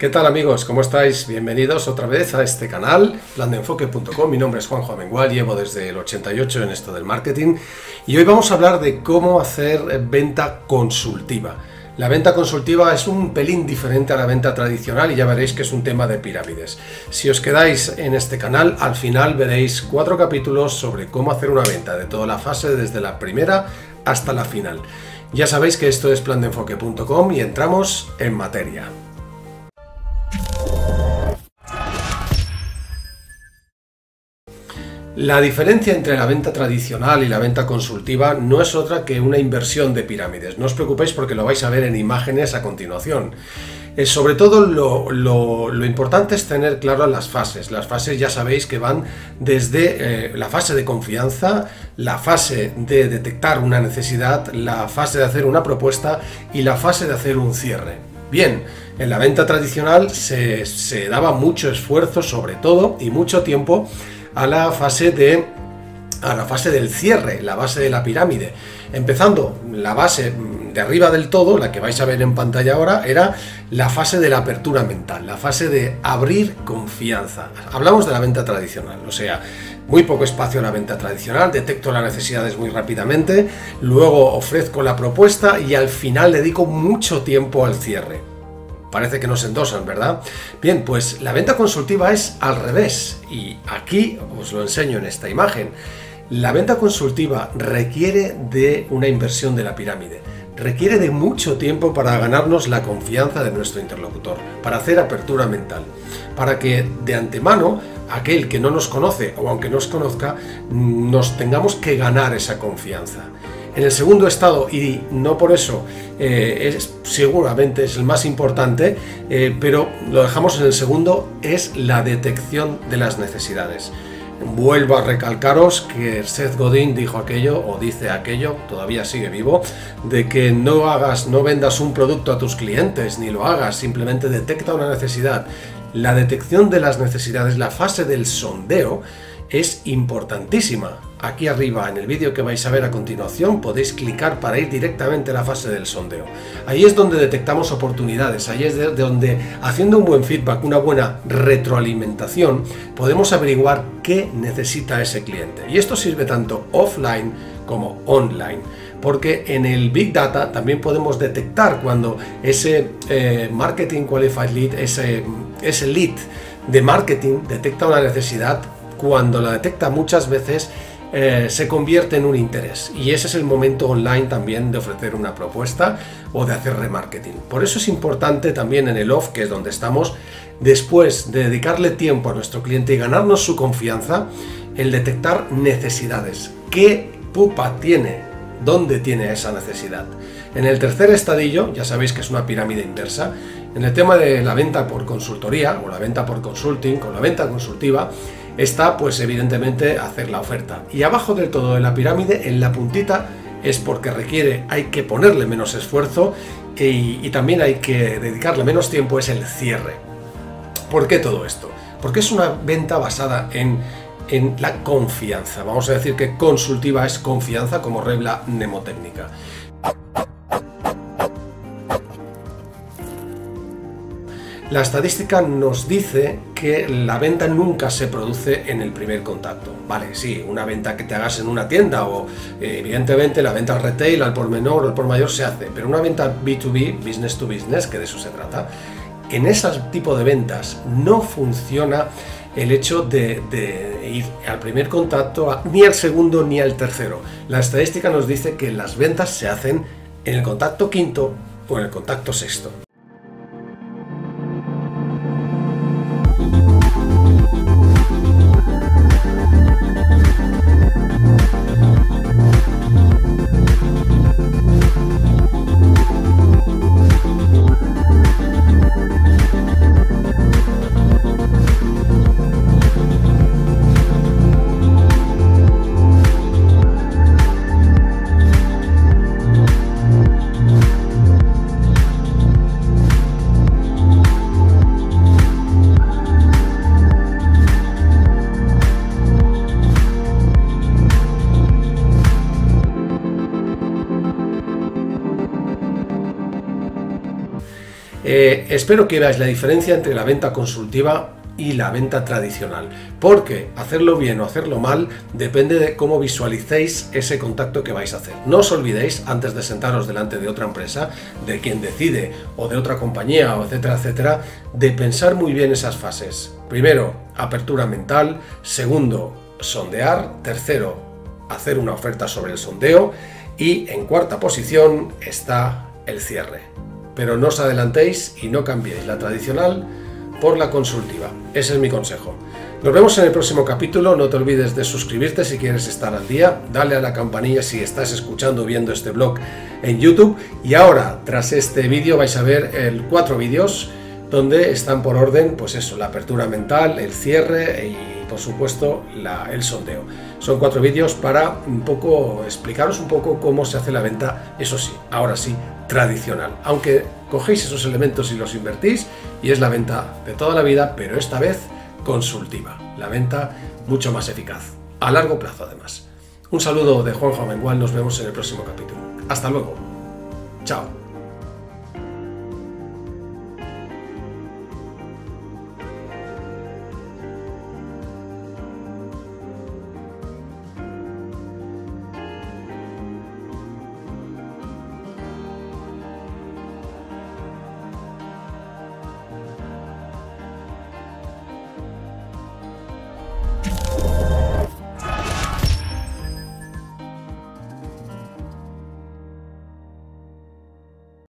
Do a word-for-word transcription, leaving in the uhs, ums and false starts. ¿Qué tal amigos? ¿Cómo estáis? Bienvenidos otra vez a este canal, plan de enfoque punto com. Mi nombre es Juanjo Amengual, llevo desde el ochenta y ocho en esto del marketing y hoy vamos a hablar de cómo hacer venta consultiva. La venta consultiva es un pelín diferente a la venta tradicional y ya veréis que es un tema de pirámides. Si os quedáis en este canal, al final veréis cuatro capítulos sobre cómo hacer una venta de toda la fase desde la primera hasta la final. Ya sabéis que esto es plan de enfoque punto com y entramos en materia. La diferencia entre la venta tradicional y la venta consultiva no es otra que una inversión de pirámides. No os preocupéis porque lo vais a ver en imágenes a continuación. Eh, sobre todo lo, lo, lo importante es tener claro las fases. Las fases ya sabéis que van desde eh, la fase de confianza, la fase de detectar una necesidad, la fase de hacer una propuesta y la fase de hacer un cierre. Bien, en la venta tradicional se, se daba mucho esfuerzo sobre todo y mucho tiempo a la fase de a la fase del cierre, la base de la pirámide. Empezando la base de arriba del todo, la que vais a ver en pantalla ahora, era la fase de la apertura mental, la fase de abrir confianza. Hablamos de la venta tradicional, o sea, muy poco espacio a la venta tradicional, detecto las necesidades muy rápidamente, luego ofrezco la propuesta y al final dedico mucho tiempo al cierre. Parece que nos endosan, ¿verdad? Bien, pues la venta consultiva es al revés y aquí os lo enseño en esta imagen. La venta consultiva requiere de una inversión de la pirámide, requiere de mucho tiempo para ganarnos la confianza de nuestro interlocutor, para hacer apertura mental, para que de antemano aquel que no nos conoce o aunque nos conozca, nos tengamos que ganar esa confianza. En el segundo estado, y no por eso eh, es, seguramente es el más importante, eh, pero lo dejamos en el segundo, es la detección de las necesidades. Vuelvo a recalcaros que Seth Godin dijo aquello, o dice aquello, todavía sigue vivo, de que no hagas, no vendas un producto a tus clientes, ni lo hagas, simplemente detecta una necesidad. La detección de las necesidades, la fase del sondeo, es importantísima. Aquí arriba en el vídeo que vais a ver a continuación podéis clicar para ir directamente a la fase del sondeo. Ahí es donde detectamos oportunidades, ahí es de donde haciendo un buen feedback, una buena retroalimentación, podemos averiguar qué necesita ese cliente. Y esto sirve tanto offline como online, porque en el Big Data también podemos detectar cuando ese eh, Marketing Qualified Lead, ese, ese lead de marketing detecta una necesidad. Cuando la detecta muchas veces eh, se convierte en un interés y ese es el momento online también de ofrecer una propuesta o de hacer remarketing. Por eso es importante también en el off, que es donde estamos, después de dedicarle tiempo a nuestro cliente y ganarnos su confianza, el detectar necesidades. ¿Qué pupa tiene? ¿Dónde tiene esa necesidad? En el tercer estadillo, ya sabéis que es una pirámide inversa, en el tema de la venta por consultoría o la venta por consulting o la venta consultiva, está pues evidentemente hacer la oferta. Y abajo del todo de la pirámide, en la puntita, es porque requiere, hay que ponerle menos esfuerzo y, y también hay que dedicarle menos tiempo, es el cierre. ¿Por qué todo esto? Porque es una venta basada en, en la confianza. Vamos a decir que consultiva es confianza como regla mnemotécnica. La estadística nos dice que la venta nunca se produce en el primer contacto. Vale, sí, una venta que te hagas en una tienda o eh, evidentemente la venta al retail, al por menor o al por mayor se hace, pero una venta B dos B, business to business, que de eso se trata, en ese tipo de ventas no funciona el hecho de, de ir al primer contacto, ni al segundo ni al tercero. La estadística nos dice que las ventas se hacen en el contacto quinto o en el contacto sexto. espero que veáis la diferencia entre la venta consultiva y la venta tradicional, porque hacerlo bien o hacerlo mal depende de cómo visualicéis ese contacto que vais a hacer. No os olvidéis, antes de sentaros delante de otra empresa, de quien decide, o de otra compañía, o etcétera, etcétera, de pensar muy bien esas fases. Primero, apertura mental. Segundo, sondear. Tercero, hacer una oferta sobre el sondeo. Y en cuarta posición está el cierre. Pero no os adelantéis y no cambiéis la tradicional por la consultiva. Ese es mi consejo. Nos vemos en el próximo capítulo. No te olvides de suscribirte si quieres estar al día. Dale a la campanilla si estás escuchando o viendo este blog en YouTube. Y ahora, tras este vídeo, vais a ver el cuatro vídeos donde están por orden, pues eso, la apertura mental, el cierre y, por supuesto, la, el sondeo. Son cuatro vídeos para un poco explicaros un poco cómo se hace la venta, eso sí, ahora sí, tradicional. Aunque cogéis esos elementos y los invertís, y es la venta de toda la vida, pero esta vez consultiva. La venta mucho más eficaz, a largo plazo además. Un saludo de Juanjo Amengual, nos vemos en el próximo capítulo. Hasta luego. Chao.